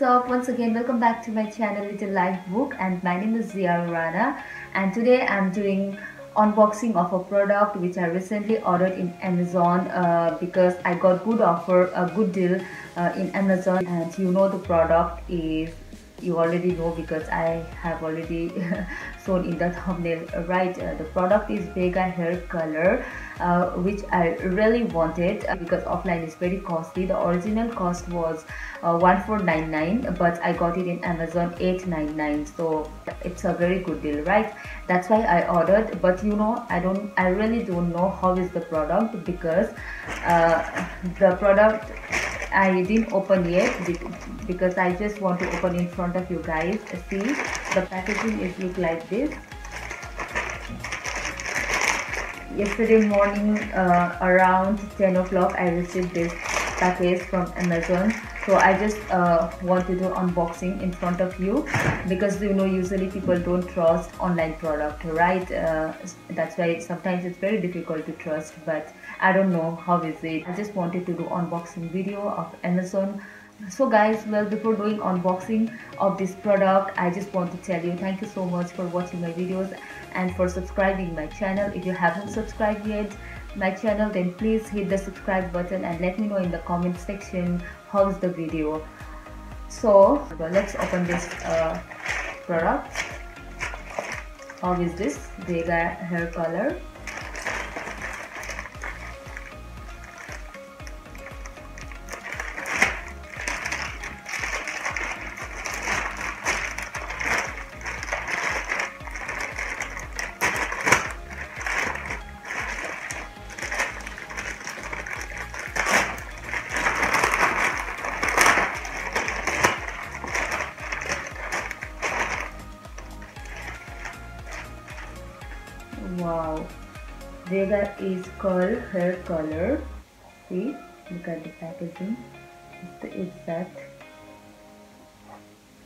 What's up? Once again, welcome back to my channel Little Life Book, and my name is Zia Rana, and today I'm doing unboxing of a product which I recently ordered in Amazon because I got a good deal in Amazon. And you know the product is, you already know because I have already shown in the thumbnail, right? The product is Vega hair color, which I really wanted because offline is very costly. The original cost was $14.99, but I got it in Amazon $8.99, so it's a very good deal, right? That's why I ordered. But you know, I really don't know how is the product, because the product I didn't open yet because I just want to open in front of you guys. See, the packaging is look like this. Yesterday morning around 10 o'clock I received this package from Amazon, so I just want to do unboxing in front of you because you know usually people don't trust online product, right? That's why sometimes it's very difficult to trust, but I don't know how is it. I just wanted to do unboxing video of Amazon. So guys, well, before doing unboxing of this product, I just want to tell you thank you so much for watching my videos and for subscribing my channel. If you haven't subscribed yet my channel, then please hit the subscribe button and let me know in the comment section how's the video. So let's open this product. How is this Vega hair color? Wow, Vega is called hair color. See, look at the packaging, it's the exact.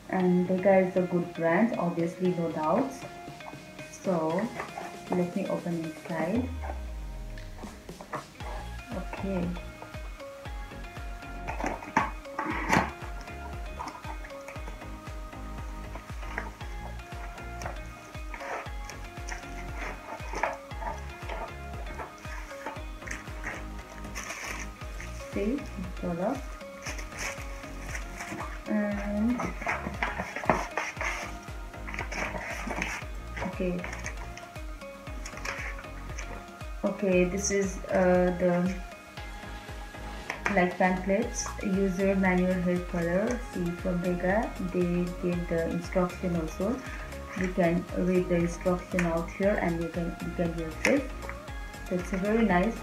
And Vega is a good brand, obviously, no doubts. So let me open inside. Okay. See the product, and okay, this is the like pamphlets, user manual hair color. See, from Vega they gave the instruction also. You can read the instruction out here and you can use it. So it's a very nice.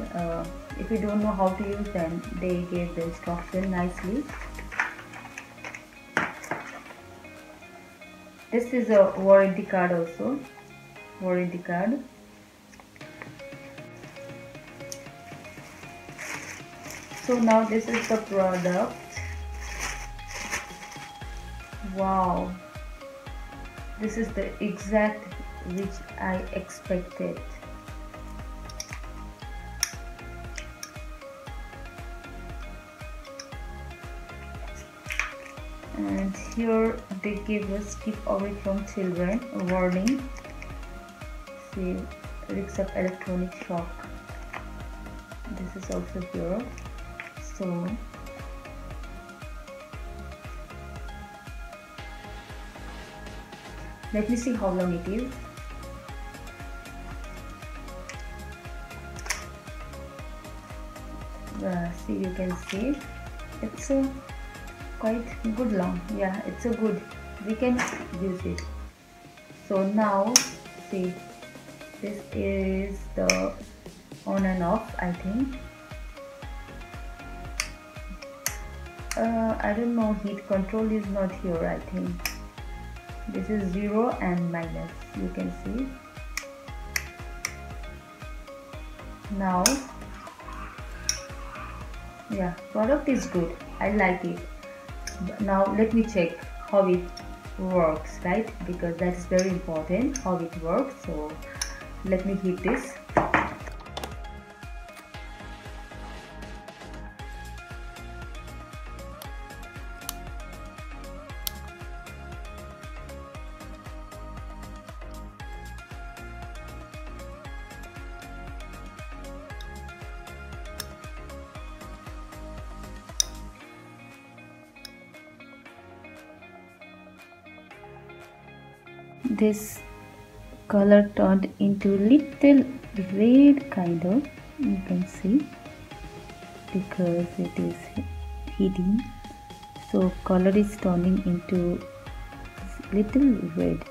If you don't know how to use them, they gave the instruction nicely. This is a warranty card also. Warranty card. So now this is the product. Wow. This is the exact which I expected. And here they give us keep away from children warning. See, risks of electronic shock. This is also here. So let me see how long it is. See, you can see it's a quite good long. Yeah, it's a good, we can use it. So now see, this is the on and off, I think. I don't know, heat control is not here, I think. This is 0 and minus, you can see. Now yeah, product is good, I like it. Now let me check how it works, right? Because that is very important, how it works. So let me hit this. this color turned into little red kind of, you can see, because it is heating, so color is turning into little red.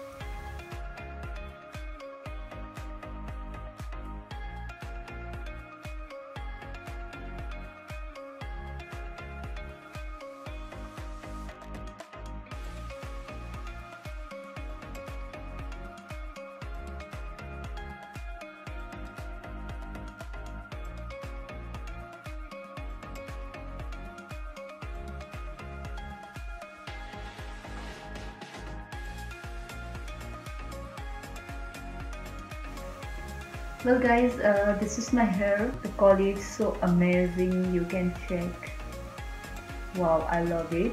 Well guys, this is my hair. The quality is so amazing, you can check. Wow, I love it.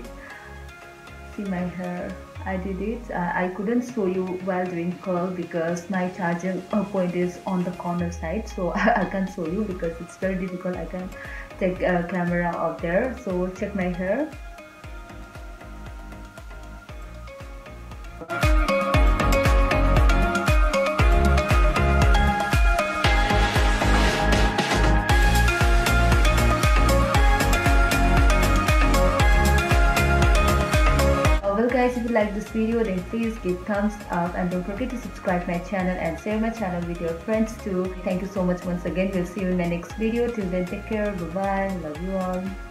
See my hair, I did it. I couldn't show you while doing curl because my charging point is on the corner side, so I can't show you because it's very difficult. I can't take a camera out there, so check my hair. Guys, if you like this video, then please give thumbs up and don't forget to subscribe my channel and share my channel with your friends too. Thank you so much once again. We'll see you in my next video. Till then, take care. Bye bye. Love you all.